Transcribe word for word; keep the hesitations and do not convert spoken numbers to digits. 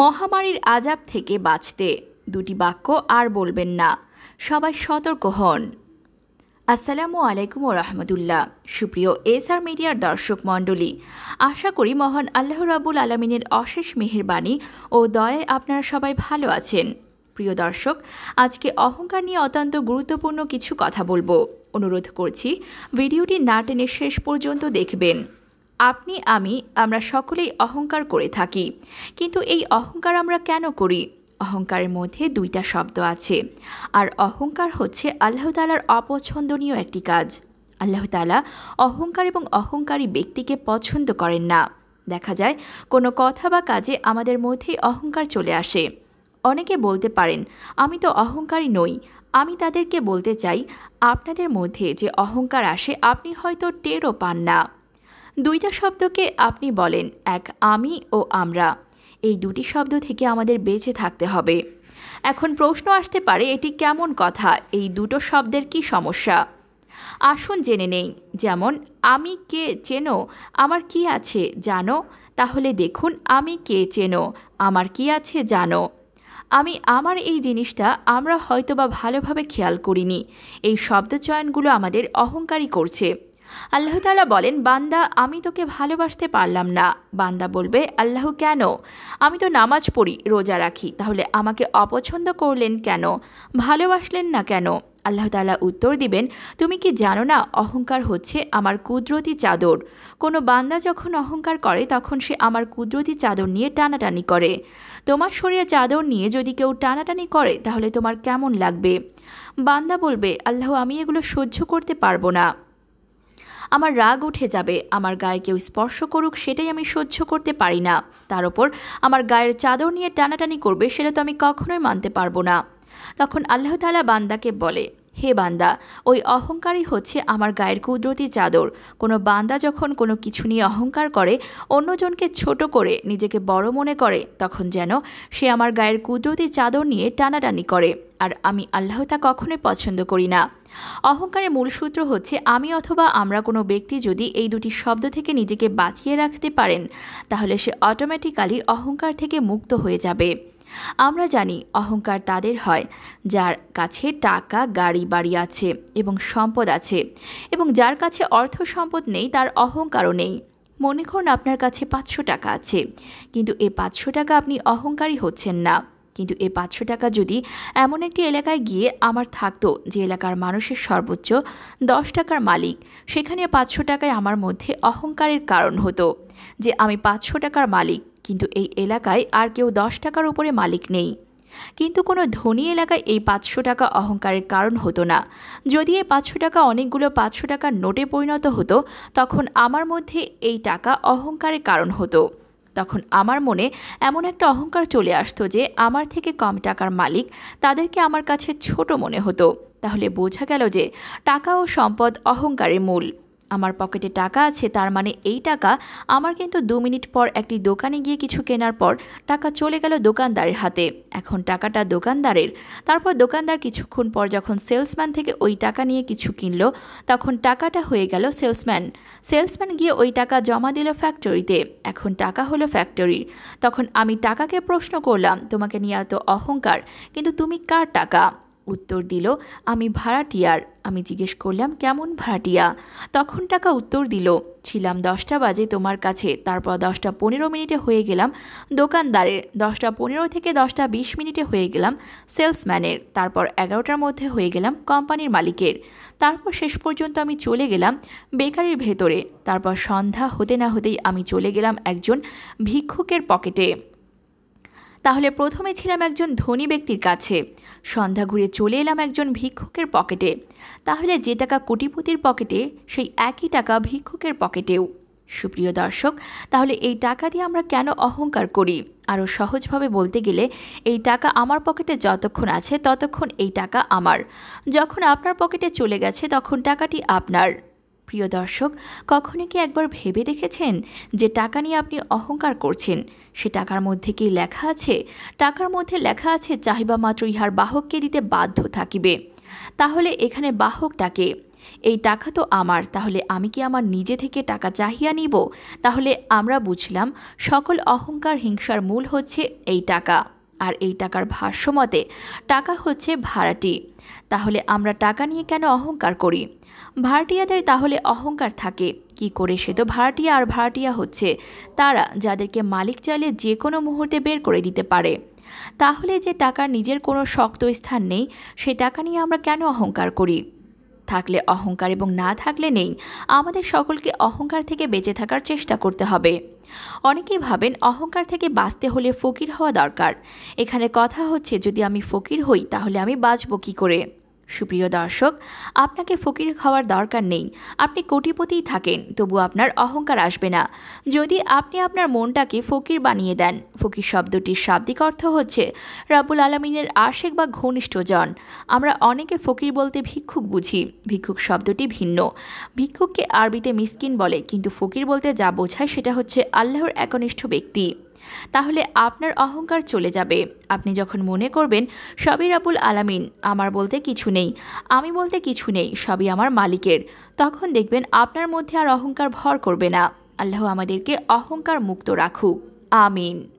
মহামারীর আজাব থেকে বাঁচতে দুটি বাক্য আর বলবেন না, সবাই সতর্ক হন। আসসালামু আলাইকুম ও রহমতুল্লাহ। সুপ্রিয় এসআর মিডিয়ার দর্শক মণ্ডলী, আশা করি মহান আল্লাহ রাব্বুল আলামিনের অশেষ মেহেরবানি ও দয়ায় আপনারা সবাই ভালো আছেন। প্রিয় দর্শক, আজকে অহংকার নিয়ে অত্যন্ত গুরুত্বপূর্ণ কিছু কথা বলবো। অনুরোধ করছি ভিডিওটি না টেনে শেষ পর্যন্ত দেখবেন। আপনি আমি আমরা সকলেই অহংকার করে থাকি, কিন্তু এই অহংকার আমরা কেন করি? অহংকারের মধ্যে দুইটা শব্দ আছে, আর অহংকার হচ্ছে আল্লাহ তাআলার অপছন্দনীয় একটি কাজ। আল্লাহ তাআলা অহংকার এবং অহংকারী ব্যক্তিকে পছন্দ করেন না। দেখা যায় কোনো কথা বা কাজে আমাদের মধ্যেই অহংকার চলে আসে। অনেকে বলতে পারেন আমি তো অহংকারী নই। আমি তাদেরকে বলতে চাই, আপনাদের মধ্যে যে অহংকার আসে আপনি হয়তো টেরও পান না। দুইটা শব্দকে আপনি বলেন এক আমি ও আমরা, এই দুটি শব্দ থেকে আমাদের বেঁচে থাকতে হবে। এখন প্রশ্ন আসতে পারে, এটি কেমন কথা? এই দুটো শব্দের কি সমস্যা? আসুন জেনে নেই। যেমন আমি কে চেনো, আমার কি আছে জানো। তাহলে দেখুন, আমি কে চেনো, আমার কি আছে জানো। আমি আমার এই জিনিসটা আমরা হয়তোবা ভালোভাবে খেয়াল করিনি। এই শব্দচয়নগুলো আমাদের অহংকারী করছে। আল্লাহ তাআলা বলেন, বান্দা আমি তোকে ভালোবাসতে পারলাম না। বান্দা বলবে, আল্লাহ কেন? আমি তো নামাজ পড়ি, রোজা রাখি, তাহলে আমাকে অপছন্দ করলেন কেন, ভালোবাসলেন না কেন? আল্লাহ তাআলা উত্তর দিবেন, তুমি কি জানো না অহংকার হচ্ছে আমার কুদরতি চাদর। কোনো বান্দা যখন অহংকার করে তখন সে আমার কুদরতি চাদর নিয়ে টানাটানি করে। তোমার শরীরে চাদর নিয়ে যদি কেউ টানাটানি করে তাহলে তোমার কেমন লাগবে? বান্দা বলবে, আল্লাহ আমি এগুলো সহ্য করতে পারবো না, আমার রাগ উঠে যাবে। আমার গায়ে কেউ স্পর্শ করুক সেটাই আমি সহ্য করতে পারি না। তার ওপর আমার গায়ের চাদর নিয়ে টানাটানি করবে, সেটা তো আমি কখনোই মানতে পারবো না। তখন আল্লাহ তাআলা বান্দাকে বলে, হে বান্দা, ওই অহংকারই হচ্ছে আমার গায়ের কুদরতি চাদর। কোনো বান্দা যখন কোনো কিছু নিয়ে অহংকার করে, অন্যজনকে ছোট করে নিজেকে বড় মনে করে, তখন যেন সে আমার গায়ের কুদরতি চাদর নিয়ে টানাটানি করে, আর আমি আল্লাহ তা কখনোই পছন্দ করি না। অহংকারের মূল সূত্র হচ্ছে আমি অথবা আমরা। কোনো ব্যক্তি যদি এই দুটি শব্দ থেকে নিজেকে বাঁচিয়ে রাখতে পারেন তাহলে সে অটোমেটিক্যালি অহংকার থেকে মুক্ত হয়ে যাবে। আমরা জানি অহংকার তাদের হয় যার কাছে টাকা, গাড়ি, বাড়ি আছে এবং সম্পদ আছে, এবং যার কাছে অর্থ সম্পদ নেই তার অহংকারও নেই। মনে করুন আপনার কাছে পাঁচশো টাকা আছে, কিন্তু এ পাঁচশো টাকা আপনি অহংকারী হচ্ছেন না। কিন্তু এ পাঁচশো টাকা যদি এমন একটি এলাকায় গিয়ে আমার থাকতো যে এলাকার মানুষের সর্বোচ্চ দশ টাকার মালিক, সেখানে পাঁচশো টাকায় আমার মধ্যে অহংকারের কারণ হতো যে আমি পাঁচশো টাকার মালিক, কিন্তু এই এলাকায় আর কেউ দশ টাকার উপরে মালিক নেই। কিন্তু কোনো ধনী এলাকায় এই পাঁচশো টাকা অহংকারের কারণ হতো না। যদি এই পাঁচশো টাকা অনেকগুলো পাঁচশো টাকার নোটে পরিণত হতো তখন আমার মধ্যে এই টাকা অহংকারের কারণ হতো। তখন আমার মনে এমন একটা অহংকার চলে আসতো যে আমার থেকে কম টাকার মালিক, তাদেরকে আমার কাছে ছোট মনে হতো। তাহলে বোঝা গেল যে টাকা ও সম্পদ অহংকারের মূল। আমার পকেটে টাকা আছে, তার মানে এই টাকা আমার, কিন্তু দু মিনিট পর একটি দোকানে গিয়ে কিছু কেনার পর টাকা চলে গেল দোকানদারের হাতে। এখন টাকাটা দোকানদারের, তারপর দোকানদার কিছুক্ষণ পর যখন সেলসম্যান থেকে ওই টাকা নিয়ে কিছু কিনল তখন টাকাটা হয়ে গেল সেলসম্যান। সেলসম্যান গিয়ে ওই টাকা জমা দিল ফ্যাক্টরিতে, এখন টাকা হলো ফ্যাক্টরির। তখন আমি টাকাকে প্রশ্ন করলাম, তোমাকে নিয়ে এত অহংকার, কিন্তু তুমি কার টাকা? উত্তর দিল, আমি ভাড়াটিয়ার। আমি জিজ্ঞেস করলাম, কেমন ভাড়াটিয়া? তখন টাকা উত্তর দিল, ছিলাম দশটা বাজে তোমার কাছে, তারপর দশটা পনেরো মিনিটে হয়ে গেলাম দোকানদারের, দশটা পনেরো থেকে দশটা বিশ মিনিটে হয়ে গেলাম সেলসম্যানের, তারপর এগারোটার মধ্যে হয়ে গেলাম কোম্পানির মালিকের, তারপর শেষ পর্যন্ত আমি চলে গেলাম বেকারির ভেতরে, তারপর সন্ধ্যা হতে না হতেই আমি চলে গেলাম একজন ভিক্ষুকের পকেটে। তাহলে প্রথমে ছিলাম একজন ধনী ব্যক্তির কাছে, সন্ধ্যা ঘুরে চলে এলাম একজন ভিক্ষুকের পকেটে। তাহলে যে টাকা কোটিপতির পকেটে সেই একই টাকা ভিক্ষুকের পকেটেও। সুপ্রিয় দর্শক, তাহলে এই টাকা দিয়ে আমরা কেন অহংকার করি? আরও সহজভাবে বলতে গেলে, এই টাকা আমার পকেটে যতক্ষণ আছে ততক্ষণ এই টাকা আমার, যখন আপনার পকেটে চলে গেছে তখন টাকাটি আপনার। প্রিয় দর্শক, কখনো কি একবার ভেবে দেখেছেন যে টাকা নিয়ে আপনি অহংকার করছেন, সে টাকার মধ্যে কি লেখা আছে? টাকার মধ্যে লেখা আছে, চাহিবা মাত্র ইহার বাহককে দিতে বাধ্য থাকিবে। তাহলে এখানে বাহকটাকে, এই টাকা তো আমার, তাহলে আমি কি আমার নিজে থেকে টাকা চাহিয়া নিব? তাহলে আমরা বুঝলাম সকল অহংকার হিংসার মূল হচ্ছে এই টাকা, আর এই টাকার ভাষ্যমতে টাকা হচ্ছে ভাড়াটি। তাহলে আমরা টাকা নিয়ে কেন অহংকার করি? ভাড়াটিয়াদের তাহলে অহংকার থাকে কি করে? সে তো ভাড়াটিয়া, আর ভাড়াটিয়া হচ্ছে তারা যাদেরকে মালিক চাইলে যে কোনো মুহূর্তে বের করে দিতে পারে। তাহলে যে টাকার নিজের কোনো শক্ত স্থান নেই, সে টাকা নিয়ে আমরা কেন অহংকার করি? থাকলে অহংকার এবং না থাকলে নেই। আমাদের সকলকে অহংকার থেকে বেঁচে থাকার চেষ্টা করতে হবে। অনেকেই ভাবেন অহংকার থেকে বাঁচতে হলে ফকির হওয়া দরকার। এখানে কথা হচ্ছে যদি আমি ফকির হই তাহলে আমি বাঁচব কী করে? সুপ্রিয় দর্শক, আপনাকে ফকির হওয়ার দরকার নেই। আপনি কোটিপতিই থাকেন তবু আপনার অহংকার আসবে না, যদি আপনি আপনার মনটাকে ফকির বানিয়ে দেন। ফকির শব্দটির শাব্দিক অর্থ হচ্ছে রাব্বুল আলামিনের আশেক বা ঘনিষ্ঠজন। আমরা অনেকে ফকির বলতে ভিক্ষুক বুঝি। ভিক্ষুক শব্দটি ভিন্ন। ভিক্ষুককে আরবিতে মিসকিন বলে, কিন্তু ফকির বলতে যা বোঝায় সেটা হচ্ছে আল্লাহর একনিষ্ঠ ব্যক্তি। তাহলে আপনার অহংকার চলে যাবে। আপনি যখন মনে করবেন সবই রাব্বুল আলামিন, আমার বলতে কিছু নেই, আমি বলতে কিছু নেই, সবই আমার মালিকের, তখন দেখবেন আপনার মধ্যে আর অহংকার ভর করবে না। আল্লাহ আমাদেরকে অহংকার মুক্ত রাখুক। আমিন।